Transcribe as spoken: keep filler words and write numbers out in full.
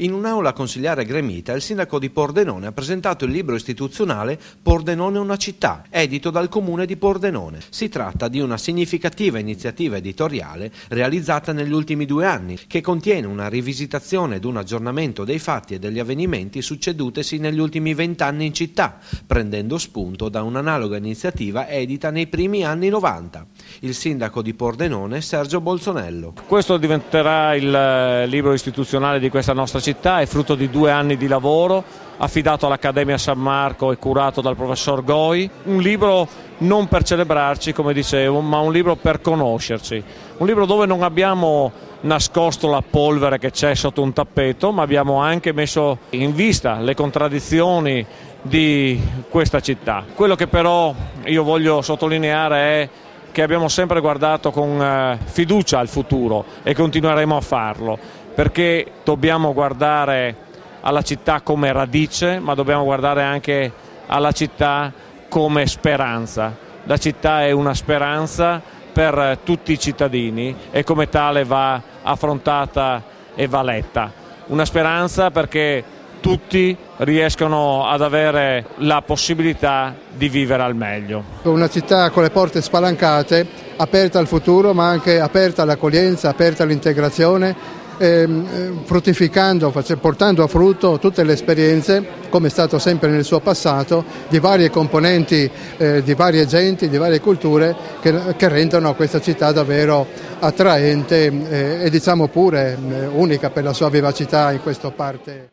In un'aula consiliare gremita, il sindaco di Pordenone ha presentato il libro istituzionale Pordenone una città, edito dal Comune di Pordenone. Si tratta di una significativa iniziativa editoriale realizzata negli ultimi due anni, che contiene una rivisitazione ed un aggiornamento dei fatti e degli avvenimenti succedutesi negli ultimi vent'anni in città, prendendo spunto da un'analoga iniziativa edita nei primi anni novanta. Il sindaco di Pordenone, Sergio Bolzonello. Questo diventerà il libro istituzionale di questa nostra città, è frutto di due anni di lavoro affidato all'Accademia San Marco e curato dal professor Goi, un libro non per celebrarci, come dicevo, ma un libro per conoscerci, un libro dove non abbiamo nascosto la polvere che c'è sotto un tappeto, ma abbiamo anche messo in vista le contraddizioni di questa città. Quello che però io voglio sottolineare è che abbiamo sempre guardato con fiducia al futuro e continueremo a farlo, perché dobbiamo guardare alla città come radice, ma dobbiamo guardare anche alla città come speranza. La città è una speranza per tutti i cittadini e come tale va affrontata e va letta. Una speranza perché tutti riescono ad avere la possibilità di vivere al meglio. Una città con le porte spalancate, aperta al futuro, ma anche aperta all'accoglienza, aperta all'integrazione, Ehm, fruttificando, portando a frutto tutte le esperienze, come è stato sempre nel suo passato, di varie componenti, eh, di varie genti, di varie culture che, che rendono questa città davvero attraente eh, e diciamo pure eh, unica per la sua vivacità in questa parte.